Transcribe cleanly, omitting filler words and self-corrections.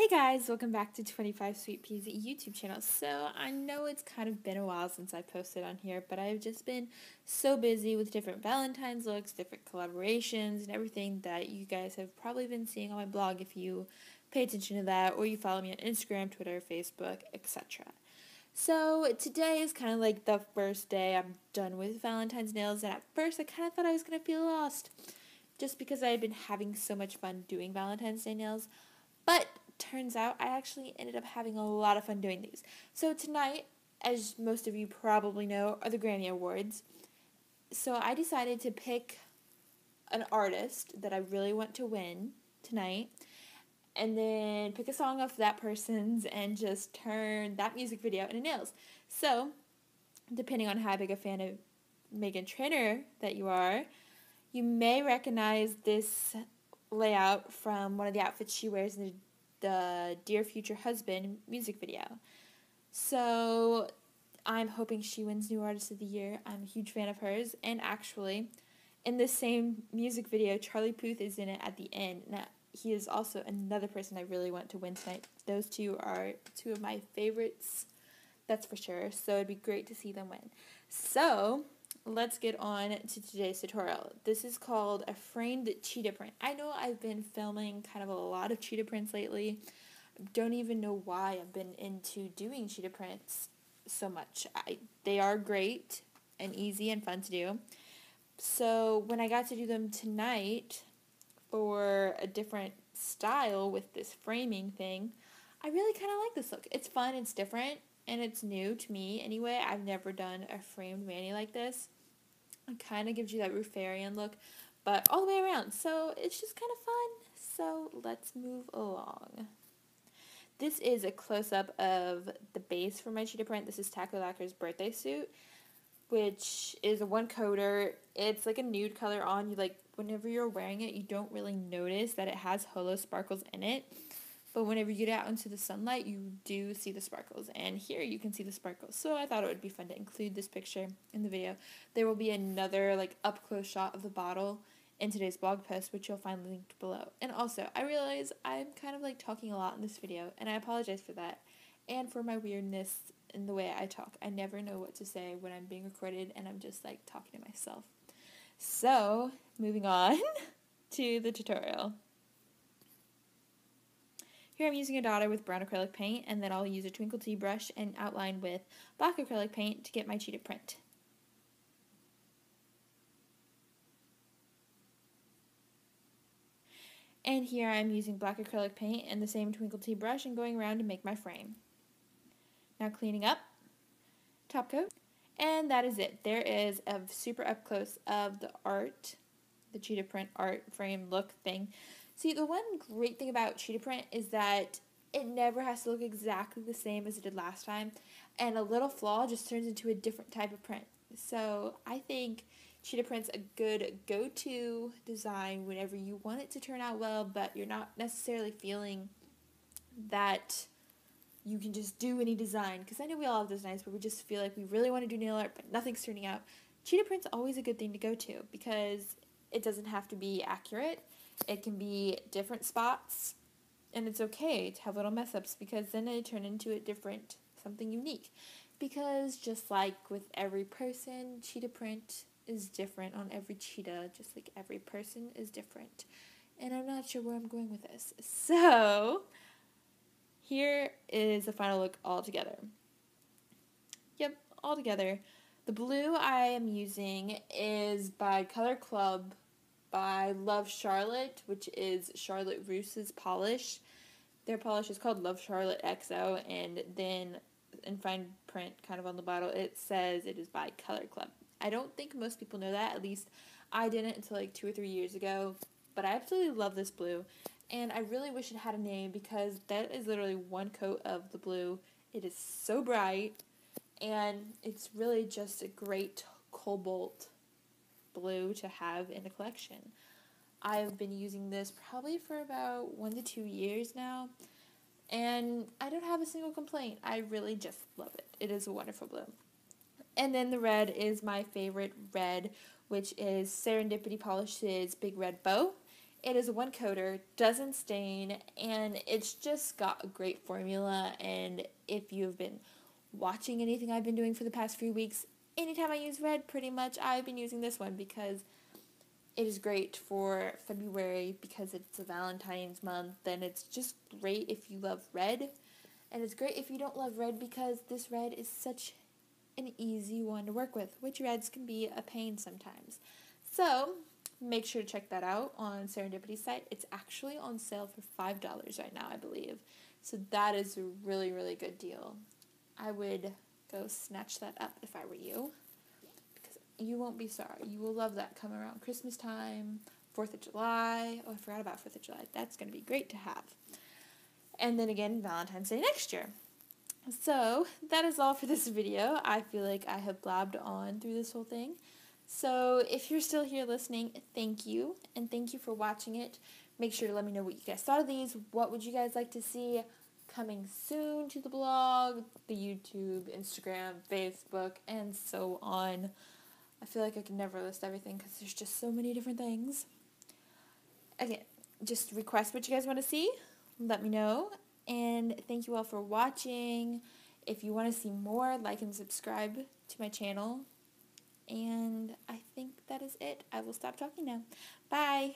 Hey guys, welcome back to 25 Sweetpeas YouTube channel. So I know it's kind of been a while since I posted on here, but I've just been so busy with different Valentine's looks, different collaborations, and everything that you guys have probably been seeing on my blog if you pay attention to that, or you follow me on Instagram, Twitter, Facebook, etc. So today is kind of like the first day I'm done with Valentine's nails, and at first I kind of thought I was going to feel lost, just because I had been having so much fun doing Valentine's Day nails, but turns out I actually ended up having a lot of fun doing these. So tonight, as most of you probably know, are the Grammy Awards. So I decided to pick an artist that I really want to win tonight, and then pick a song off that person's and just turn that music video into nails. So, depending on how big a fan of Meghan Trainor that you are, you may recognize this layout from one of the outfits she wears in the Dear Future Husband music video. So I'm hoping she wins New Artist of the Year. I'm a huge fan of hers, and actually in this same music video Charlie Puth is in it at the end. Now, he is also another person I really want to win tonight. Those two are two of my favorites, that's for sure, so it'd be great to see them win. So let's get on to today's tutorial. This is called a framed cheetah print. I know I've been filming kind of a lot of cheetah prints lately. I don't even know why I've been into doing cheetah prints so much. They are great and easy and fun to do. So when I got to do them tonight for a different style with this framing thing, I really kind of like this look. It's fun, it's different, and it's new to me anyway. I've never done a framed mani like this. It kind of gives you that Rufarian look, but all the way around. So it's just kind of fun. So let's move along. This is a close-up of the base for my cheetah print. This is Takko Lacquer's birthday suit, which is a one-coater. It's like a nude color on. You like, whenever you're wearing it, you don't really notice that it has holo sparkles in it. But whenever you get out into the sunlight, you do see the sparkles. And here you can see the sparkles. So I thought it would be fun to include this picture in the video. There will be another like up-close shot of the bottle in today's blog post, which you'll find linked below. And also, I realize I'm kind of like talking a lot in this video, and I apologize for that. And for my weirdness in the way I talk. I never know what to say when I'm being recorded, and I'm just like talking to myself. So, moving on to the tutorial. Here I'm using a daughter with brown acrylic paint, and then I'll use a TwinkletT brush and outline with black acrylic paint to get my cheetah print. And here I'm using black acrylic paint and the same TwinkletT brush and going around to make my frame. Now cleaning up, top coat, and that is it. There is a super up close of the art, the cheetah print art frame look thing. See, the one great thing about cheetah print is that it never has to look exactly the same as it did last time, and a little flaw just turns into a different type of print. So I think cheetah print's a good go-to design whenever you want it to turn out well, but you're not necessarily feeling that you can just do any design, because I know we all have those nights where we just feel like we really want to do nail art, but nothing's turning out. Cheetah print's always a good thing to go to, because it doesn't have to be accurate. It can be different spots, and it's okay to have little mess-ups, because then they turn into a different, something unique. Because just like with every person, cheetah print is different on every cheetah, just like every person is different. And I'm not sure where I'm going with this. So, here is the final look all together. Yep, all together. The blue I am using is by Color Club, by Love Charlotte, which is Charlotte Russe's polish. Their polish is called Love Charlotte XO, and then in fine print kind of on the bottle it says it is by Color Club. I don't think most people know that, at least I didn't until like 2 or 3 years ago, but I absolutely love this blue, and I really wish it had a name, because that is literally one coat of the blue. It is so bright, and it's really just a great cobalt blue to have in the collection. I've been using this probably for about 1 to 2 years now, and I don't have a single complaint. I really just love it. It is a wonderful blue. And then the red is my favorite red, which is Serendipity Polish's Big Red Bow. It is a one-coater, doesn't stain, and it's just got a great formula, and if you've been watching anything I've been doing for the past few weeks, anytime I use red, pretty much, I've been using this one because it is great for February because it's a Valentine's month, and it's just great if you love red, and it's great if you don't love red because this red is such an easy one to work with, which reds can be a pain sometimes. So make sure to check that out on Serendipity's site. It's actually on sale for $5 right now, I believe. So that is a really, really good deal. I would go snatch that up if I were you. Because you won't be sorry. You will love that come around Christmas time, 4th of July. Oh, I forgot about 4th of July. That's going to be great to have. And then again, Valentine's Day next year. So that is all for this video. I feel like I have blabbed on through this whole thing. So if you're still here listening, thank you, and thank you for watching it. Make sure to let me know what you guys thought of these. What would you guys like to see coming soon to the blog, the YouTube, Instagram, Facebook, and so on. I feel like I can never list everything because there's just so many different things. Again, just request what you guys want to see. Let me know. And thank you all for watching. If you want to see more, like and subscribe to my channel. And I think that is it. I will stop talking now. Bye!